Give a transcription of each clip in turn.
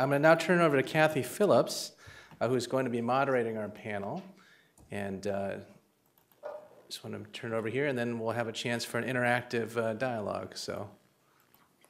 I'm going to now turn it over to Cathy Phillips, who's going to be moderating our panel. And just want to turn it over here, and then we'll have a chance for an interactive dialogue. So.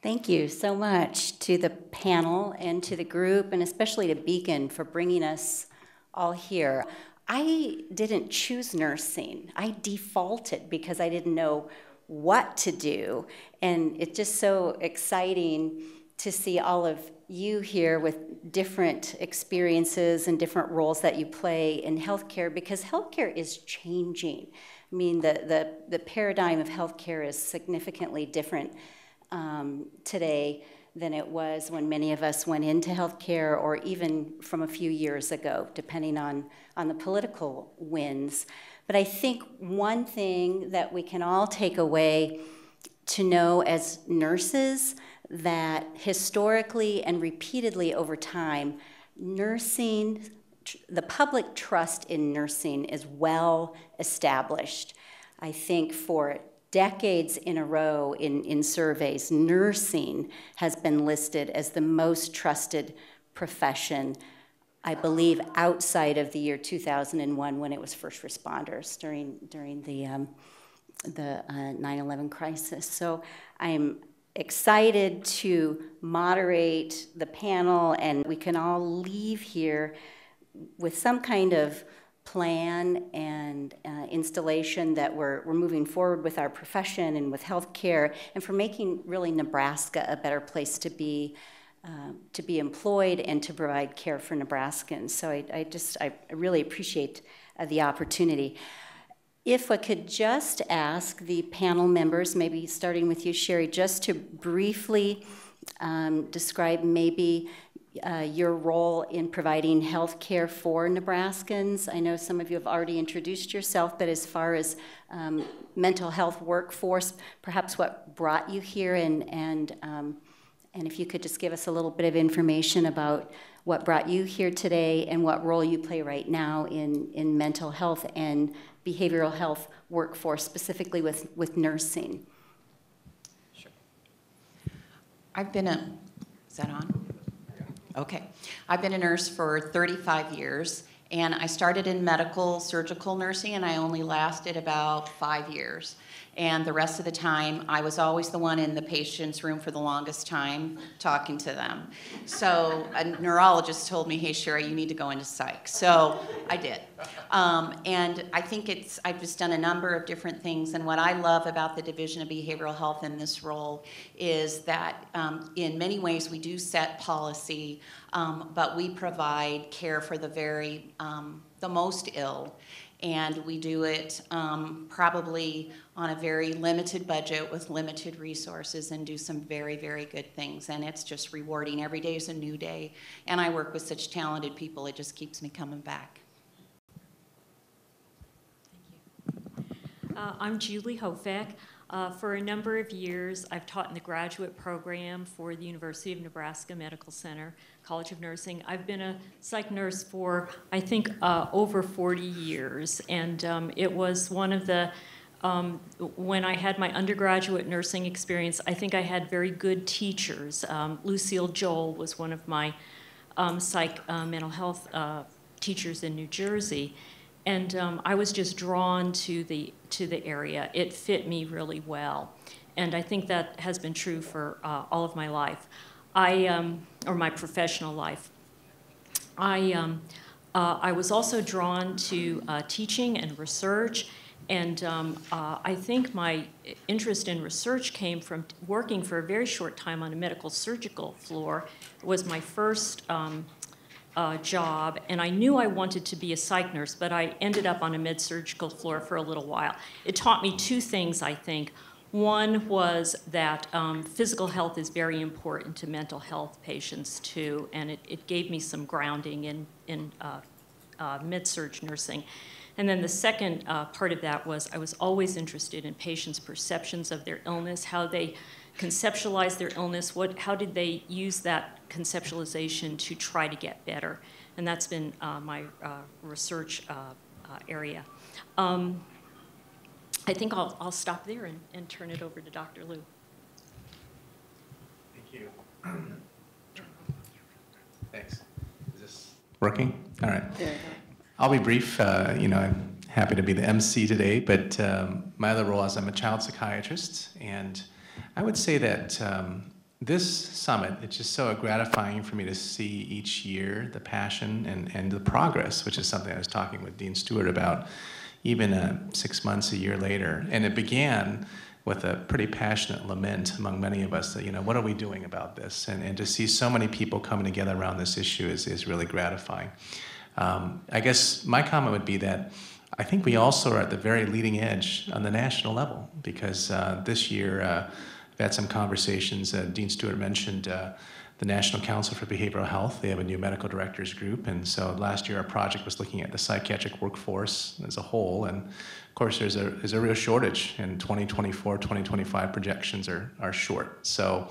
Thank you so much to the panel and to the group, and especially to Beacon for bringing us all here. I didn't choose nursing. I defaulted because I didn't know what to do. And it's just so exciting to see all of you here with different experiences and different roles that you play in healthcare, because healthcare is changing. I mean, the paradigm of healthcare is significantly different today than it was when many of us went into healthcare, or even from a few years ago, depending on the political winds. But I think one thing that we can all take away to know as nurses, that historically and repeatedly over time, nursing, the public trust in nursing is well established. I think for decades in a row in surveys, nursing has been listed as the most trusted profession, I believe, outside of the year 2001, when it was first responders during the 9/11 crisis. So I'm excited to moderate the panel, and we can all leave here with some kind of plan and installation that we're moving forward with our profession and with healthcare, and for making really Nebraska a better place to be employed and to provide care for Nebraskans. So I really appreciate the opportunity. If I could just ask the panel members, maybe starting with you, Sherry, just to briefly describe maybe your role in providing health care for Nebraskans. I know some of you have already introduced yourself, but as far as mental health workforce, perhaps what brought you here, and if you could just give us a little bit of information about what brought you here today and what role you play right now in mental health and behavioral health workforce, specifically with nursing. Sure. I've been a, is that on? Okay. I've been a nurse for 35 years, and I started in medical surgical nursing, and I only lasted about 5 years. And the rest of the time, I was always the one in the patient's room for the longest time talking to them. So a neurologist told me, hey, Sherry, you need to go into psych. So I did. And I think I've just done a number of different things. And what I love about the Division of Behavioral Health in this role is that in many ways, we do set policy, but we provide care for the very, the most ill. And we do it probably on a very limited budget with limited resources, and do some very, very good things. And it's just rewarding. Every day is a new day. And I work with such talented people, it just keeps me coming back. Thank you. I'm Julie Houfek. For a number of years, I've taught in the graduate program for the University of Nebraska Medical Center, College of Nursing. I've been a psych nurse for, I think, over 40 years. And it was one of the, when I had my undergraduate nursing experience, I think I had very good teachers. Lucille Joel was one of my psych mental health teachers in New Jersey. And I was just drawn to the area. It fit me really well. And I think that has been true for all of my life, or my professional life. I was also drawn to teaching and research. And I think my interest in research came from working for a very short time on a medical surgical floor. It was my first job, and I knew I wanted to be a psych nurse, but I ended up on a med-surgical floor for a little while. It taught me two things, I think. One was that physical health is very important to mental health patients, too, and it gave me some grounding in med-surg nursing. And then the second part of that was I was always interested in patients' perceptions of their illness, how they conceptualize their illness, how did they use that conceptualization to try to get better. And that's been my research area. I think I'll stop there and turn it over to Dr. Liu. Thank you. Working? All right. I'll be brief. You know, I'm happy to be the MC today, but my other role is I'm a child psychiatrist, and I would say that this summit, it's just so gratifying for me to see each year the passion and the progress, which is something I was talking with Dean Stewart about even 6 months, a year later. And it began with a pretty passionate lament among many of us that, you know, what are we doing about this? And to see so many people coming together around this issue is really gratifying. I guess my comment would be that I think we also are at the very leading edge on the national level, because this year I've had some conversations. Dean Stewart mentioned the National Council for Behavioral Health. They have a new medical directors group, and so last year our project was looking at the psychiatric workforce as a whole, and of course there's a real shortage, and 2024, 2025 projections are short. So,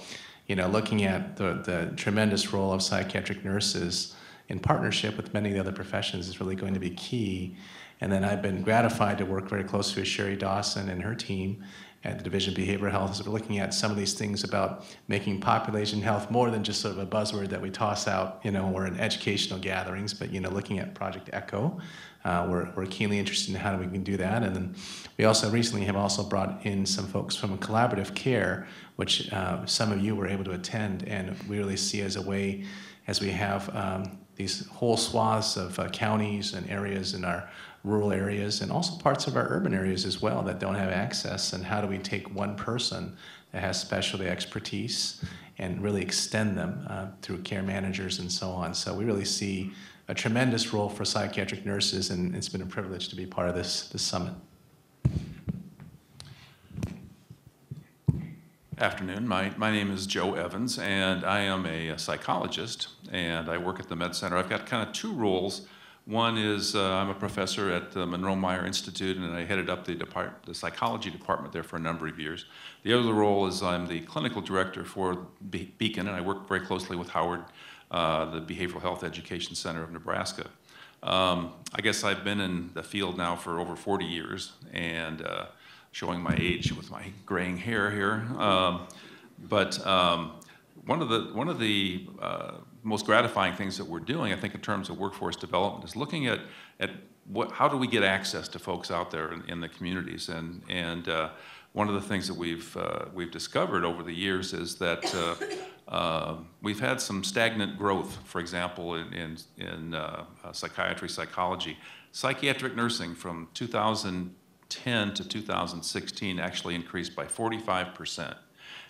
you know, looking at the tremendous role of psychiatric nurses in partnership with many of the other professions is really going to be key. And then I've been gratified to work very closely with Sherry Dawson and her team at the Division of Behavioral Health, as we're looking at some of these things about making population health more than just sort of a buzzword that we toss out, you know, or in educational gatherings, but, you know, looking at Project Echo. We're keenly interested in how we can do that. And then we also recently have also brought in some folks from Collaborative Care, which some of you were able to attend, and we really see as a way, as we have these whole swaths of counties and areas in our rural areas and also parts of our urban areas as well that don't have access, and how do we take one person that has specialty expertise and really extend them through care managers and so on. So we really see a tremendous role for psychiatric nurses, and it's been a privilege to be part of this summit. Afternoon. My name is Joe Evans, and I am a psychologist, and I work at the Med Center. I've got kind of two roles. One is I'm a professor at the Monroe-Meyer Institute, and I headed up the psychology department there for a number of years. The other role is I'm the clinical director for BHECN, and I work very closely with Howard, the Behavioral Health Education Center of Nebraska. I guess I've been in the field now for over 40 years, and showing my age with my graying hair here. One of the most gratifying things that we're doing, I think, in terms of workforce development, is looking at how do we get access to folks out there in the communities. And one of the things that we've discovered over the years is that we've had some stagnant growth, for example, in psychiatry, psychology. Psychiatric nursing from 2010 to 2016 actually increased by 45%.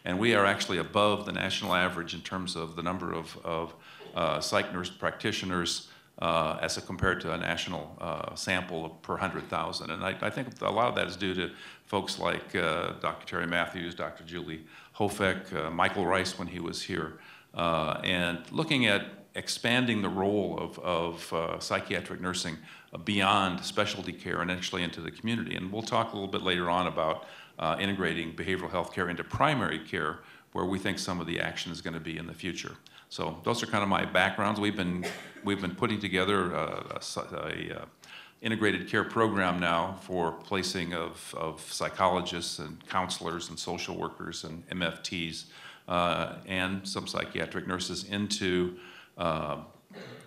And we are actually above the national average in terms of the number of psych nurse practitioners as compared to a national sample per 100,000. And I think a lot of that is due to folks like Dr. Terry Matthews, Dr. Julie Houfek, Michael Rice when he was here, and looking at expanding the role of psychiatric nursing beyond specialty care and actually into the community. And we'll talk a little bit later on about integrating behavioral health care into primary care, where we think some of the action is going to be in the future. So those are kind of my backgrounds. We've been putting together a integrated care program now for placing of psychologists and counselors and social workers and MFTs and some psychiatric nurses into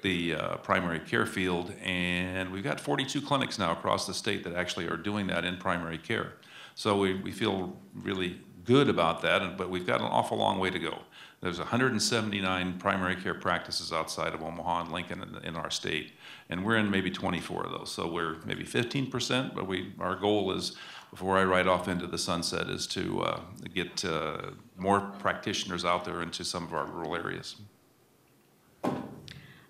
the primary care field. And we've got 42 clinics now across the state that actually are doing that in primary care. So we feel really good about that, but we've got an awful long way to go. There's 179 primary care practices outside of Omaha and Lincoln in our state, and we're in maybe 24 of those. So we're maybe 15%, but our goal is, before I ride off into the sunset, is to get more practitioners out there into some of our rural areas.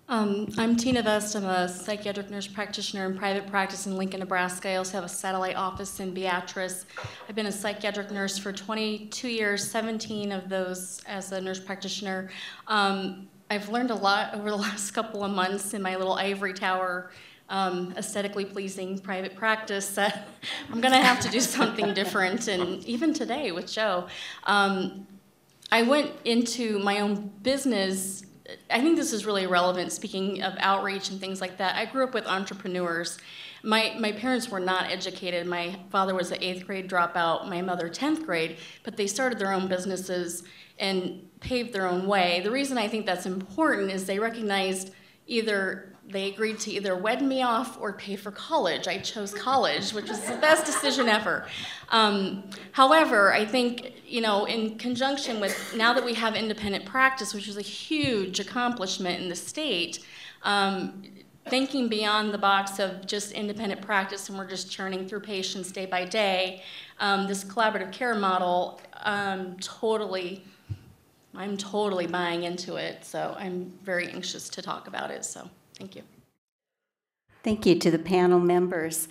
I'm Tina Vest. I'm a psychiatric nurse practitioner in private practice in Lincoln, Nebraska. I also have a satellite office in Beatrice. I've been a psychiatric nurse for 22 years, 17 of those as a nurse practitioner. I've learned a lot over the last couple of months in my little ivory tower, aesthetically pleasing private practice, that I'm going to have to do something different. And even today with Joe, I went into my own business. I think this is really relevant, speaking of outreach and things like that. I grew up with entrepreneurs. My parents were not educated. My father was an 8th grade dropout, my mother 10th grade, but they started their own businesses and paved their own way. The reason I think that's important is they recognized either They agreed to either wed me off or pay for college. I chose college, which was the best decision ever. However, I think, you know, in conjunction with now that we have independent practice, which is a huge accomplishment in the state, thinking beyond the box of just independent practice and we're just churning through patients day by day, this collaborative care model, I'm totally buying into it. So I'm very anxious to talk about it. So. Thank you. Thank you to the panel members.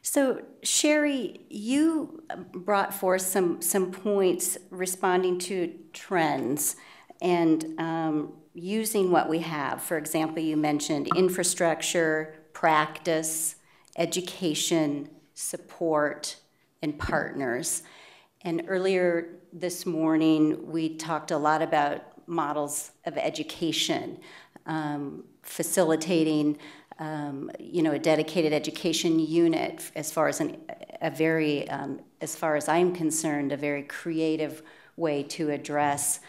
So, Sherry, you brought forth some points responding to trends and using what we have. For example, you mentioned infrastructure, practice, education, support, and partners. And earlier this morning, we talked a lot about models of education. Facilitating, you know, a dedicated education unit as far as as far as I'm concerned, a very creative way to address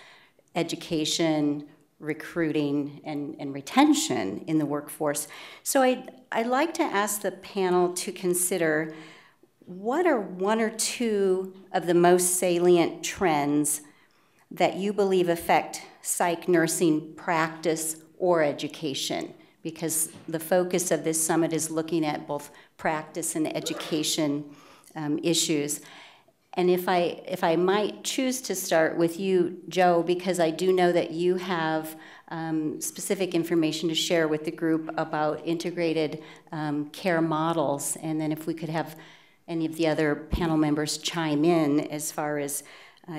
education, recruiting, and retention in the workforce. So I'd like to ask the panel to consider what are one or two of the most salient trends that you believe affect psych nursing practice or education, because the focus of this summit is looking at both practice and education issues. And if I might choose to start with you, Joe, because I do know that you have specific information to share with the group about integrated care models, and then if we could have any of the other panel members chime in as far as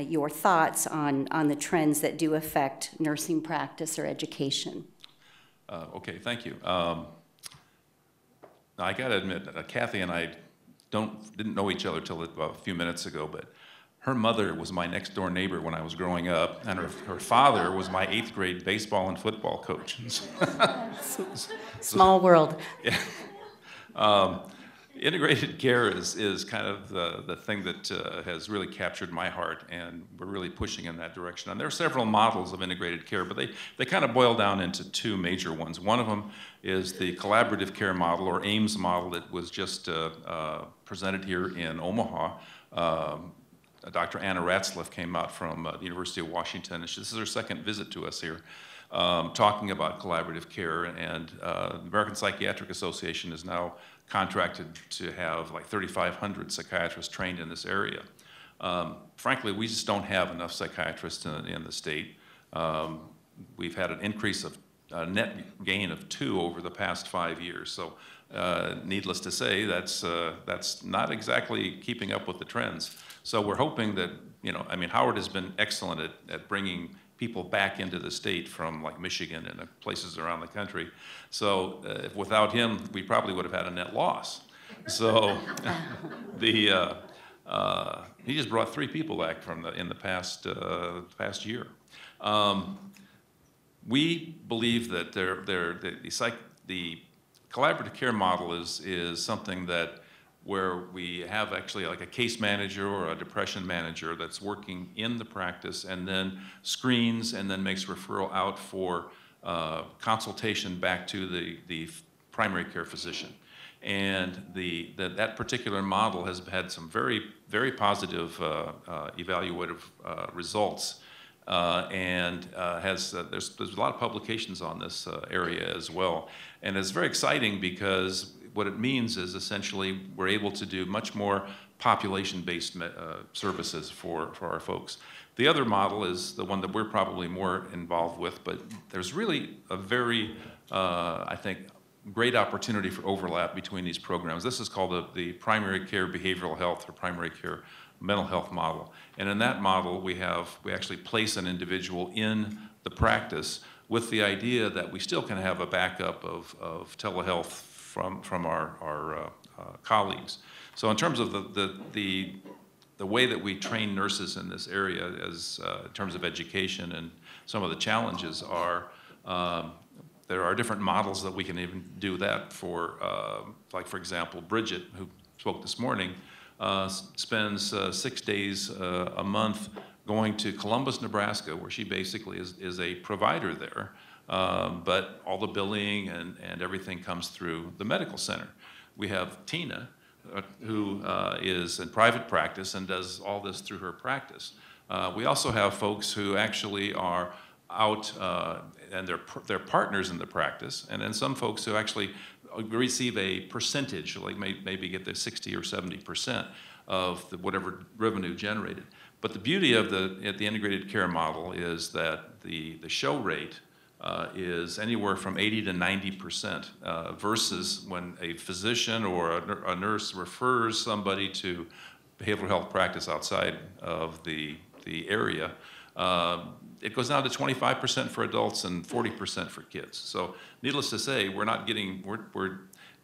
your thoughts on the trends that do affect nursing practice or education. Okay, thank you. I got to admit, Cathy and I didn't know each other till about a few minutes ago, but her mother was my next door neighbor when I was growing up, and her father was my 8th grade baseball and football coach. Small world. Yeah. Integrated care is kind of the thing that has really captured my heart, and we're really pushing in that direction. And there are several models of integrated care, but they kind of boil down into two major ones. One of them is the collaborative care model, or AIMS model, that was just presented here in Omaha. Dr. Anna Ratzliff came out from the University of Washington, and this is her second visit to us here. Talking about collaborative care, and the American Psychiatric Association is now contracted to have like 3,500 psychiatrists trained in this area. Frankly, we just don't have enough psychiatrists in the state. We've had an increase of net gain of 2 over the past 5 years. So, needless to say, that's not exactly keeping up with the trends. So we're hoping that, you know, I mean, Howard has been excellent at bringing people back into the state from like Michigan and places around the country. So without him, we probably would have had a net loss. So he just brought 3 people back in the past year. We believe that the collaborative care model is something that where we have actually like a case manager or a depression manager that's working in the practice and then screens and then makes referral out for consultation back to the primary care physician. And that particular model has had some very, very positive evaluative results. There's a lot of publications on this area as well. And it's very exciting because what it means is essentially we're able to do much more population-based services for our folks. The other model is the one that we're probably more involved with, but there's really a very, I think, great opportunity for overlap between these programs. This is called the primary care behavioral health or primary care mental health model. And in that model, we actually place an individual in the practice with the idea that we still can have a backup of telehealth from our colleagues. So in terms of the way that we train nurses in this area, as in terms of education and some of the challenges are, there are different models that we can even do that for, like for example, Bridget, who spoke this morning, spends 6 days a month going to Columbus, Nebraska, where she basically is a provider there. but all the billing and everything comes through the medical center. We have Tina, who is in private practice and does all this through her practice. We also have folks who actually are out and they're partners in the practice, and then some folks who actually receive a percentage, like maybe get the 60 or 70% of the whatever revenue generated. But the beauty of the integrated care model is that the show rate is anywhere from 80 to 90% versus when a physician or a nurse refers somebody to behavioral health practice outside of the area. It goes down to 25% for adults and 40% for kids. So needless to say, we're not getting,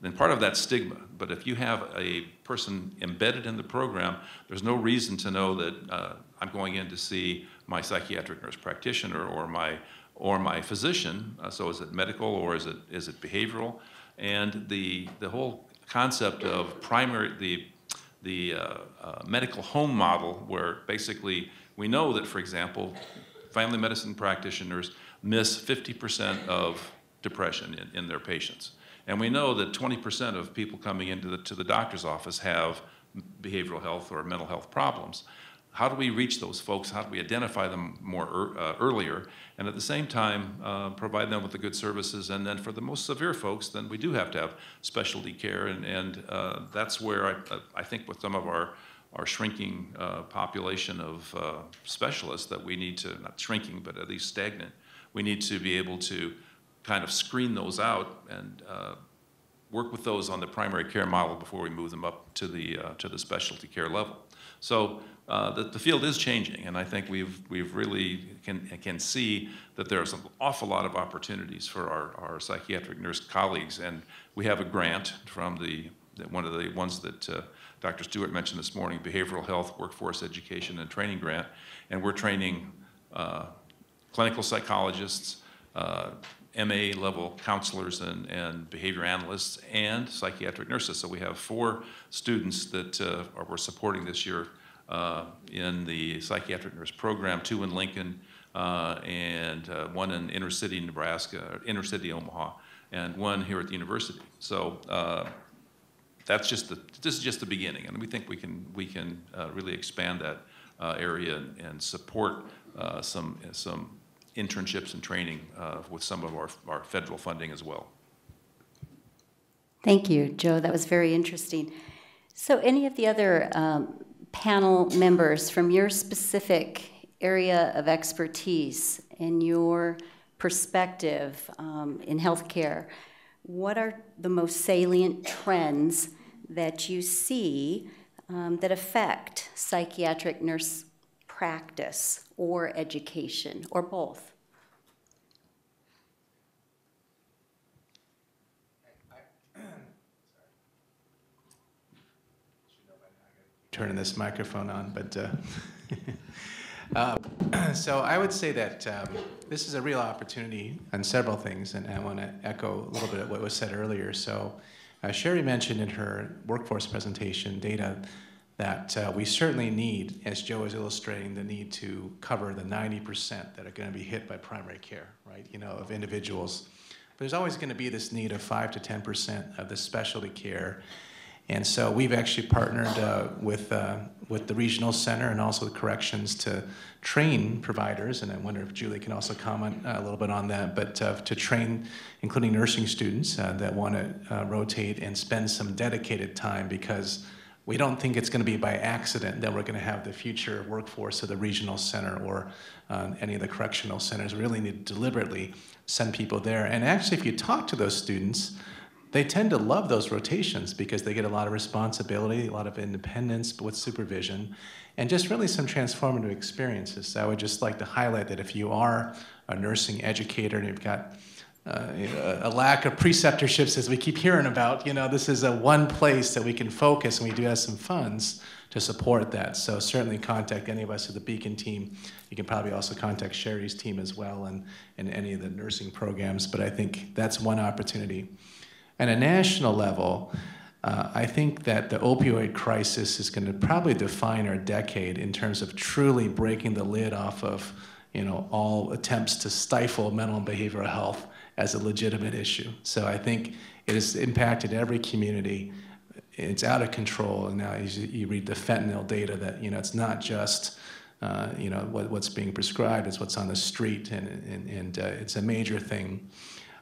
and part of that stigma, but if you have a person embedded in the program, there's no reason to know that I'm going in to see my psychiatric nurse practitioner or my physician. So is it medical or is it behavioral? And the whole concept of the medical home model, where basically we know that, for example, family medicine practitioners miss 50% of depression in their patients. And we know that 20% of people coming into the doctor's office have behavioral health or mental health problems. How do we reach those folks? How do we identify them more earlier? And at the same time, provide them with the good services. And then for the most severe folks, then we do have to have specialty care. And that's where I think with some of our shrinking population of specialists that we need to, not shrinking, but at least stagnant, we need to be able to kind of screen those out and work with those on the primary care model before we move them up to the specialty care level. So the field is changing, and I think we've really can see that there's an awful lot of opportunities for our psychiatric nurse colleagues, and we have a grant from one of the ones that Dr. Stewart mentioned this morning, Behavioral Health Workforce Education and Training Grant, and we're training clinical psychologists, MA level counselors and behavior analysts and psychiatric nurses. So we have 4 students that we're supporting this year in the psychiatric nurse program, 2 in Lincoln and 1 in inner city Nebraska, inner city Omaha, and 1 here at the university. So that's just this is just the beginning, and we think we can really expand that area and support some internships and training with some of our federal funding as well. Thank you, Joe. That was very interesting. So any of the other panel members from your specific area of expertise and your perspective in healthcare, what are the most salient trends that you see that affect psychiatric nurse practice or education, or both? Sorry. Turning this microphone on, but so I would say that this is a real opportunity on several things, and I want to echo a little bit of what was said earlier. So Sherry mentioned in her workforce presentation data that we certainly need, as Joe is illustrating, the need to cover the 90% that are going to be hit by primary care, right? You know, of individuals. But there's always going to be this need of 5 to 10% of the specialty care, and so we've actually partnered with the regional center and also the corrections to train providers. And I wonder if Julie can also comment a little bit on that. But to train, including nursing students that want to rotate and spend some dedicated time, because we don't think it's going to be by accident that we're going to have the future workforce of the regional center or any of the correctional centers. We really need to deliberately send people there. And actually, if you talk to those students, they tend to love those rotations because they get a lot of responsibility, a lot of independence, but with supervision, and just really some transformative experiences. So I would just like to highlight that if you are a nursing educator and you've got a lack of preceptorships, as we keep hearing about, you know, this is a one place that we can focus, and we do have some funds to support that. So certainly contact any of us at the Beacon team. You can probably also contact Sherry's team as well and any of the nursing programs, but I think that's one opportunity. At a national level, I think that the opioid crisis is going to probably define our decade in terms of truly breaking the lid off of you know, all attempts to stifle mental and behavioral health as a legitimate issue. So I think it has impacted every community. It's out of control, and now you read the fentanyl data that, you know, it's not just, you know, what's being prescribed, it's what's on the street, and it's a major thing.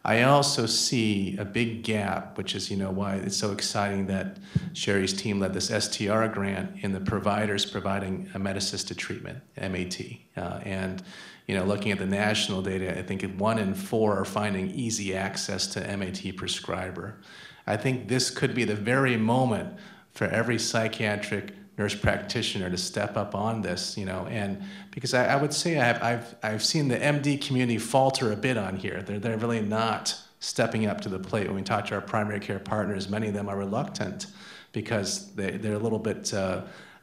I also see a big gap, which is, you know, why it's so exciting that Sherry's team led this STR grant in the providers providing a med-assisted treatment, MAT. And, you know, looking at the national data, I think 1 in 4 are finding easy access to MAT prescriber. I think this could be the very moment for every psychiatric nurse practitioner to step up on this, you know, and because I would say I've seen the MD community falter a bit on here. They're really not stepping up to the plate. When we talk to our primary care partners, many of them are reluctant because they're a little bit,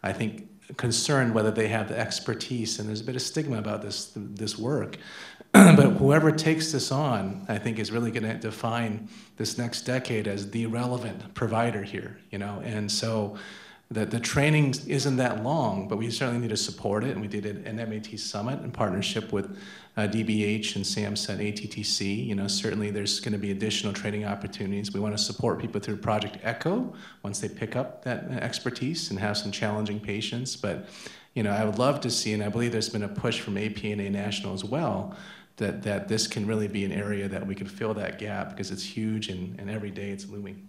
I think, concerned whether they have the expertise, and there's a bit of stigma about this work. But whoever takes this on, I think, is really going to define this next decade as the relevant provider here, you know. And so the training isn't that long, but we certainly need to support it. And we did an MAT summit in partnership with DBH and SAMHSA and ATTC. You know, certainly there's going to be additional training opportunities. We want to support people through Project Echo once they pick up that expertise and have some challenging patients. But, you know, I would love to see, and I believe there's been a push from APNA National as well, that this can really be an area that we can fill that gap, because it's huge, and every day it's looming.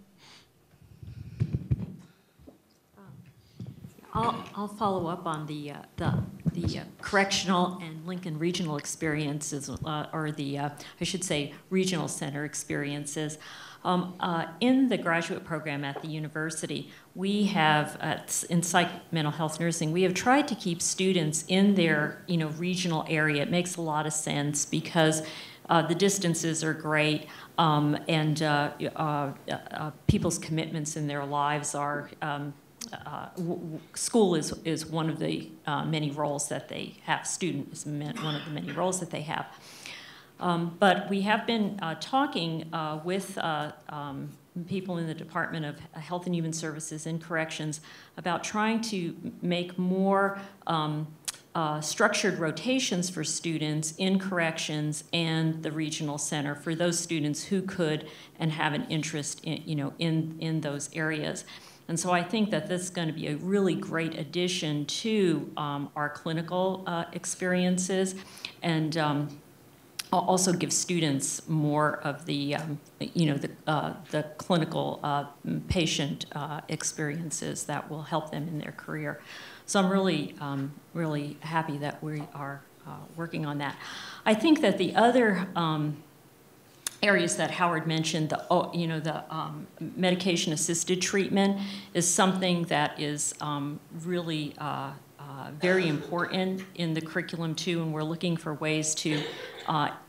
I'll follow up on the correctional and Lincoln regional experiences, or the, I should say, regional center experiences. In the graduate program at the university, we have, in mental health nursing, we have tried to keep students in their, you know, regional area. It makes a lot of sense because the distances are great, and people's commitments in their lives are, school is one of the many roles that they have. Student is one of the many roles that they have. But we have been talking with people in the Department of Health and Human Services and Corrections about trying to make more structured rotations for students in corrections and the regional center for those students who could and have an interest in, you know, in those areas. And so I think that this is going to be a really great addition to our clinical experiences, and also give students more of the, you know, the clinical patient experiences that will help them in their career. So I'm really, really happy that we are working on that. I think that the other areas that Howard mentioned, you know, the medication-assisted treatment is something that is really very important in the curriculum too, and we're looking for ways to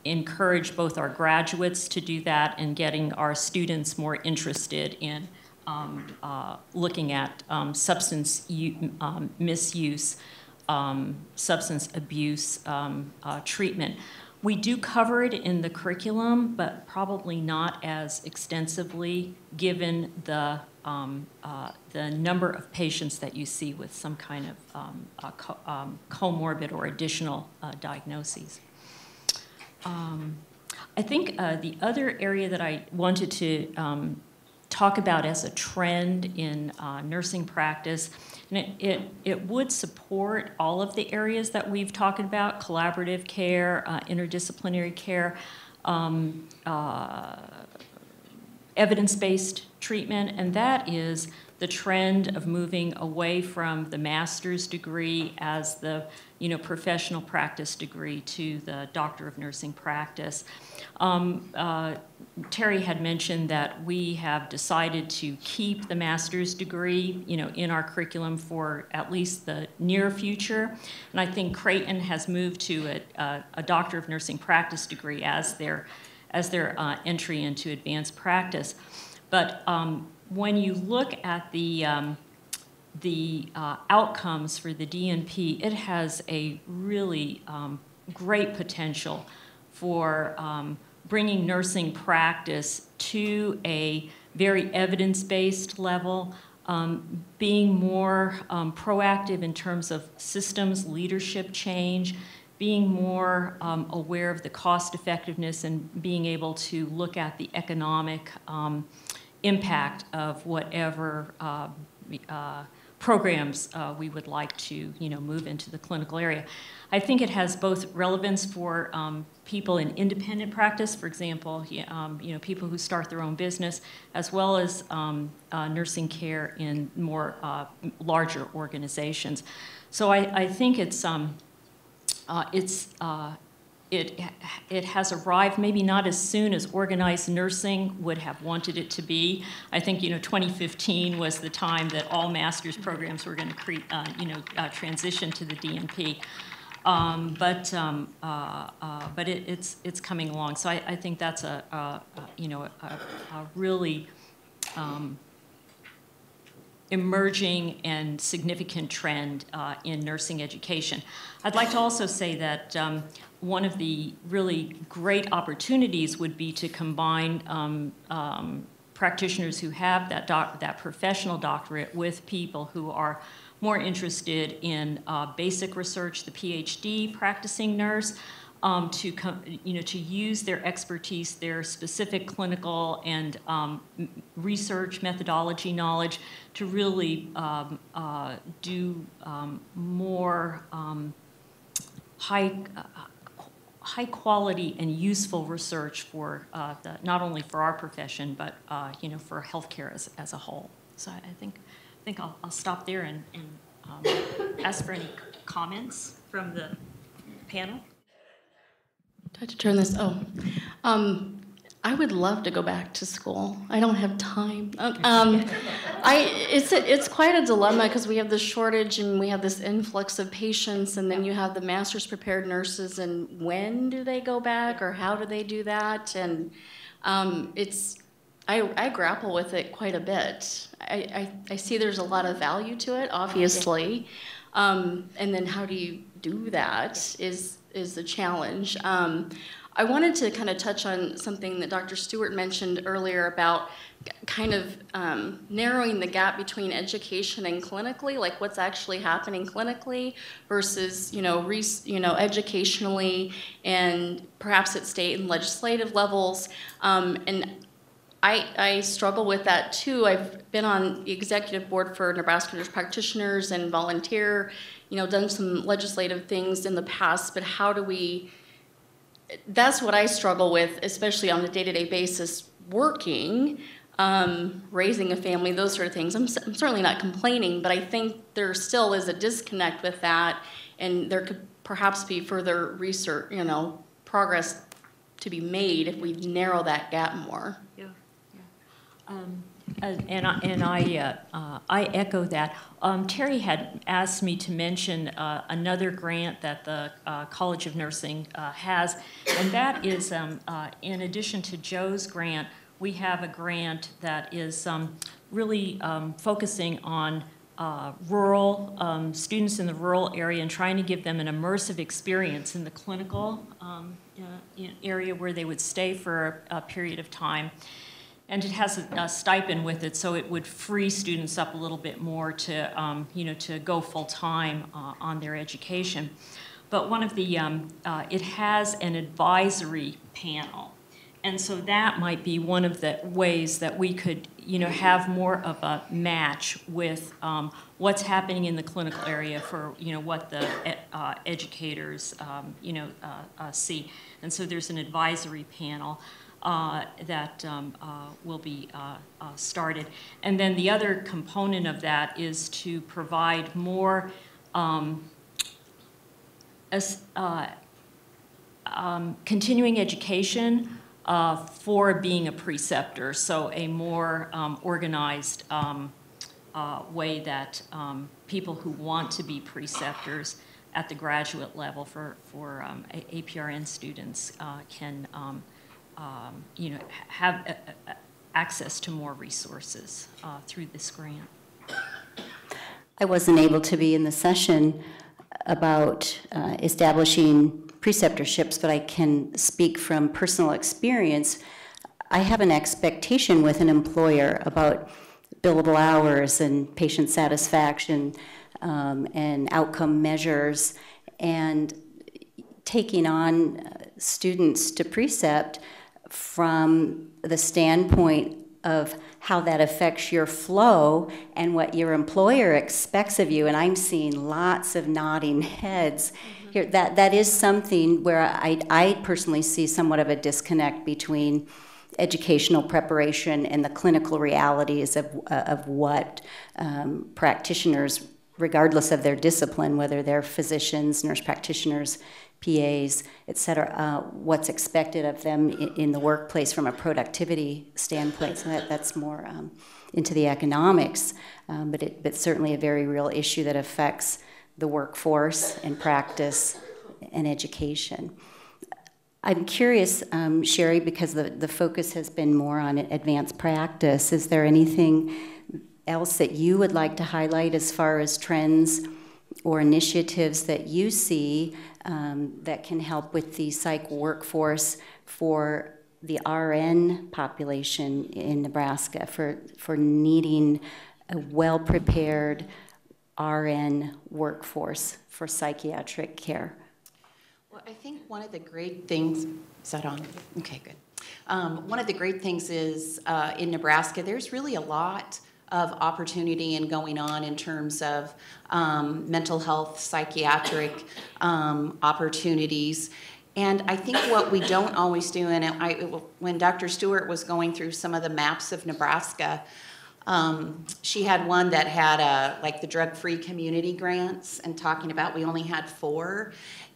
encourage both our graduates to do that and getting our students more interested in looking at substance misuse, substance abuse treatment. We do cover it in the curriculum, but probably not as extensively, given the number of patients that you see with some kind of comorbid or additional diagnoses. I think the other area that I wanted to talk about as a trend in nursing practice, and it would support all of the areas that we've talked about: collaborative care, interdisciplinary care, evidence-based treatment, and that is the trend of moving away from the master's degree as the, you know, professional practice degree to the doctor of nursing practice. Terry had mentioned that we have decided to keep the master's degree, you know, in our curriculum for at least the near future, and I think Creighton has moved to a doctor of nursing practice degree as their entry into advanced practice. But when you look at the outcomes for the DNP, it has a really great potential for bringing nursing practice to a very evidence-based level, being more proactive in terms of systems leadership change, being more aware of the cost effectiveness and being able to look at the economic impact of whatever programs we would like to, move into the clinical area. I think it has both relevance for people in independent practice, for example, people who start their own business, as well as nursing care in more larger organizations. So I think it has arrived maybe not as soon as organized nursing would have wanted it to be. I think 2015 was the time that all master's programs were going to transition to the DNP. But it's coming along. So I think that's a really emerging and significant trend in nursing education. I'd like to also say that one of the really great opportunities would be to combine practitioners who have that professional doctorate with people who are more interested in basic research, the PhD practicing nurse, to use their expertise, their specific clinical and research methodology knowledge to really do more high quality and useful research for not only for our profession but for healthcare as a whole. So I think I'll stop there and ask for any comments from the panel. Do I have to turn this? Oh, I would love to go back to school. I don't have time. It's quite a dilemma because we have this shortage and we have this influx of patients, and then you have the master's prepared nurses. And when do they go back, or how do they do that? And I grapple with it quite a bit. I see there's a lot of value to it, obviously, and then how do you do that? Is the challenge. I wanted to kind of touch on something that Dr. Stewart mentioned earlier about kind of narrowing the gap between education and clinically, like what's actually happening clinically versus educationally and perhaps at state and legislative levels. And I struggle with that too. I've been on the executive board for Nebraska Nurse Practitioners and volunteer, done some legislative things in the past, but how do we, that's what I struggle with, especially on a day-to-day basis, working, raising a family, those sort of things. I'm certainly not complaining, but I think there still is a disconnect with that, and there could perhaps be further research, progress to be made if we narrow that gap more. Yeah. I echo that. Terry had asked me to mention another grant that the College of Nursing has, and that is in addition to Joe's grant, we have a grant that is really focusing on rural students in the rural area and trying to give them an immersive experience in the clinical area where they would stay for a period of time. And it has a stipend with it, so it would free students up a little bit more to, to go full time on their education. But one of the, it has an advisory panel, and so that might be one of the ways that we could, have more of a match with what's happening in the clinical area for, what the educators, see. And so there's an advisory panel that will be started. And then the other component of that is to provide more continuing education for being a preceptor, so a more organized way that people who want to be preceptors at the graduate level for APRN students can have access to more resources through this grant. I wasn't able to be in the session about establishing preceptorships, but I can speak from personal experience. I have an expectation with an employer about billable hours and patient satisfaction and outcome measures, and taking on students to precept from the standpoint of how that affects your flow and what your employer expects of you. And I'm seeing lots of nodding heads here. That is something where I personally see somewhat of a disconnect between educational preparation and the clinical realities of what practitioners, regardless of their discipline, whether they're physicians, nurse practitioners, PAs, et cetera, what's expected of them in the workplace from a productivity standpoint. So that's more into the economics, but certainly a very real issue that affects the workforce and practice and education. I'm curious, Sherry, because the focus has been more on advanced practice, is there anything else that you would like to highlight as far as trends or initiatives that you see that can help with the psych workforce for the RN population in Nebraska, for needing a well-prepared RN workforce for psychiatric care? Well, I think one of the great things, is that on? Okay, good. One of the great things is in Nebraska, there's really a lot of opportunity and going on in terms of mental health, psychiatric opportunities. And I think what we don't always do, and when Dr. Stewart was going through some of the maps of Nebraska, she had one that had like the drug-free community grants, and talking about we only had 4.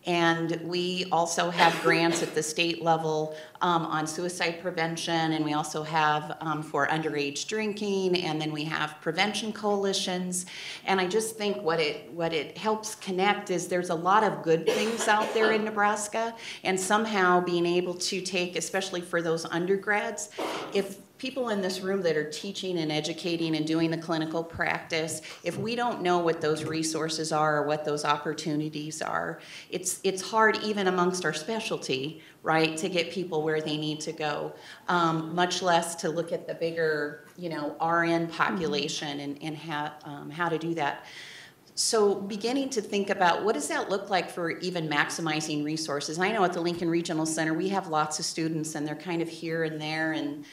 And we also have grants at the state level on suicide prevention, and we also have for underage drinking, and then we have prevention coalitions. And I just think what it helps connect is there's a lot of good things out there in Nebraska, and somehow being able to take, especially for those undergrads, if people in this room that are teaching and educating and doing the clinical practice, if we don't know what those resources are or what those opportunities are, it's hard even amongst our specialty, right, to get people where they need to go, much less to look at the bigger, you know, RN population and how to do that. So beginning to think about what does that look like for even maximizing resources. I know at the Lincoln Regional Center we have lots of students and they're kind of here and there and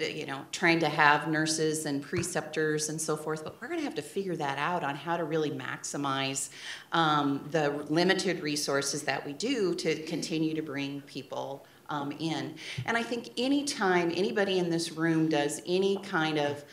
you know, trying to have nurses and preceptors and so forth, but we're going to have to figure that out on how to really maximize the limited resources that we do to continue to bring people in. And I think any time anybody in this room does any kind of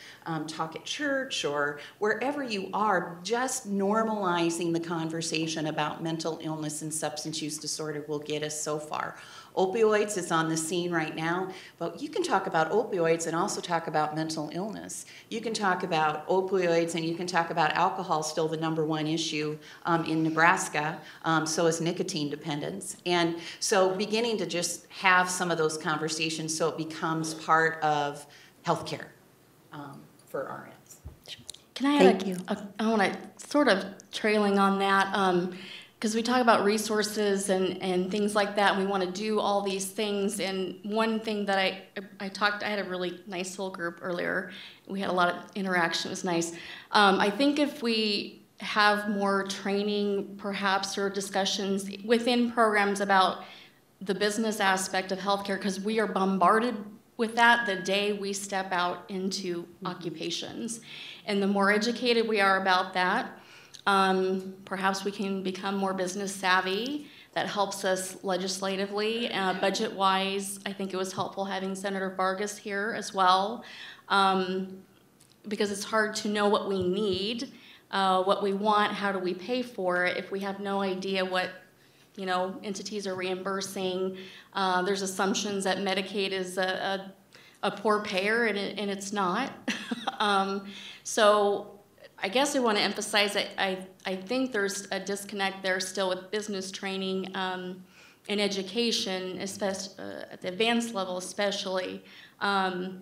talk at church or wherever you are, just normalizing the conversation about mental illness and substance use disorder will get us so far. Opioids is on the scene right now, but you can talk about opioids and also talk about mental illness. You can talk about opioids and you can talk about alcohol, still the #1 issue in Nebraska, so is nicotine dependence. And so beginning to just have some of those conversations so it becomes part of healthcare for RNs. Can I add I want to sort of trailing on that, because we talk about resources and things like that, and we want to do all these things. And one thing that I had a really nice whole group earlier. We had a lot of interaction. It was nice. I think if we have more training, perhaps, or discussions within programs about the business aspect of healthcare, because we are bombarded with that the day we step out into occupations. And the more educated we are about that, perhaps we can become more business savvy. That helps us legislatively. Budget-wise, I think it was helpful having Senator Vargas here as well, because it's hard to know what we need, what we want, how do we pay for it if we have no idea what, you know, entities are reimbursing. There's assumptions that Medicaid is a poor payer, and it's not. So I guess I want to emphasize that I think there's a disconnect there still with business training and education, especially at the advanced level especially. And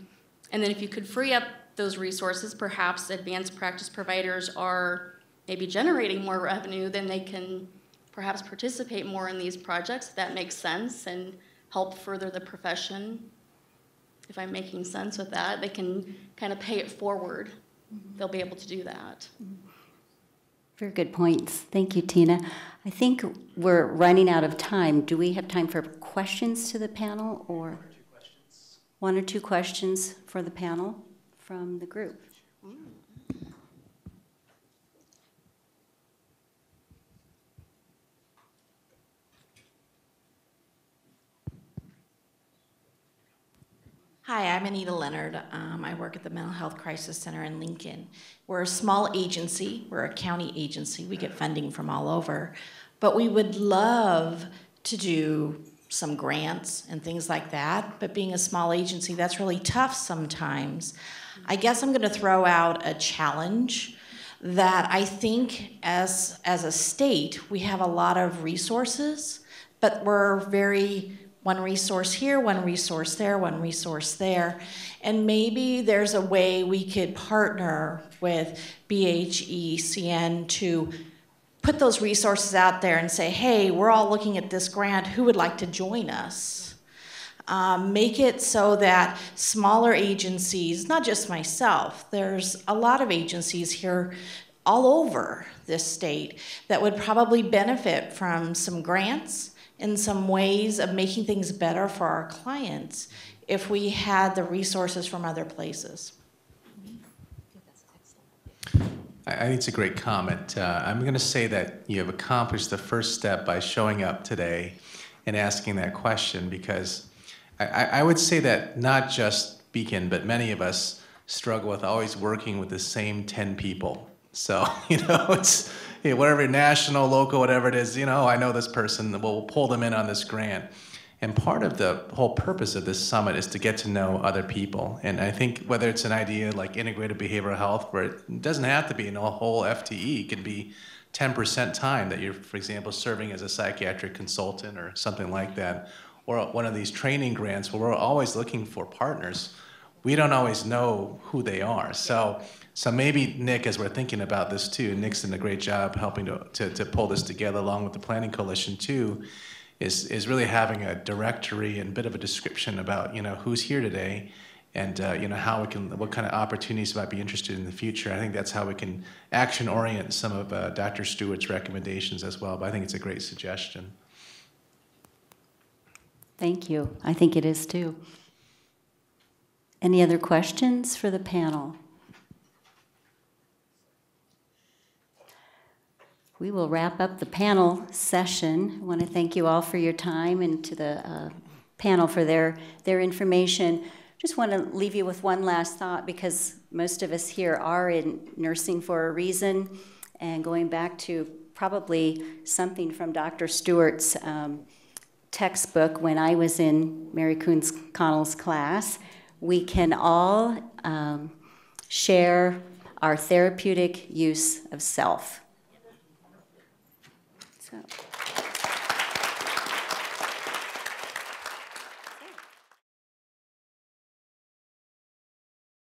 then if you could free up those resources, perhaps advanced practice providers are maybe generating more revenue, then they can perhaps participate more in these projects, if that makes sense, and help further the profession. If I'm making sense with that, they can kind of pay it forward. They'll be able to do that. Very good points. Thank you, Tina. I think we're running out of time. Do we have time for questions to the panel, or one or two questions for the panel from the group? Hi, I'm Anita Leonard. I work at the Mental Health Crisis Center in Lincoln. We're a small agency. We're a county agency. We get funding from all over. But we would love to do some grants and things like that. But being a small agency, that's really tough sometimes. I guess I'm going to throw out a challenge that I think as a state, we have a lot of resources, but we're very... one resource here, one resource there, one resource there. And maybe there's a way we could partner with BHECN to put those resources out there and say, hey, we're all looking at this grant, who would like to join us? Make it so that smaller agencies, not just myself, there's a lot of agencies here all over this state that would probably benefit from some grants in some ways of making things better for our clients if we had the resources from other places. I think it's a great comment. I'm going to say that you have accomplished the first step by showing up today and asking that question, because I would say that not just Beacon, but many of us struggle with always working with the same 10 people. So, you know, it's... hey, whatever, national, local, whatever it is, you know, I know this person, we'll pull them in on this grant. And part of the whole purpose of this summit is to get to know other people. And I think whether it's an idea like integrated behavioral health, where it doesn't have to be a whole FTE, it could be 10% time that you're, for example, serving as a psychiatric consultant or something like that, or one of these training grants where we're always looking for partners. We don't always know who they are. So maybe, Nick, as we're thinking about this too, Nick's done a great job helping to pull this together along with the Planning Coalition too, is really having a directory and a bit of a description about, you know, who's here today and, you know, how we can, what kind of opportunities might be interested in the future. I think that's how we can action orient some of Dr. Stewart's recommendations as well, but I think it's a great suggestion. Thank you. I think it is too. Any other questions for the panel? We will wrap up the panel session. I want to thank you all for your time and to the panel for their information. Just want to leave you with one last thought, because most of us here are in nursing for a reason, and going back to probably something from Dr. Stewart's textbook when I was in Mary Coons-Connell's class, we can all share our therapeutic use of self. So.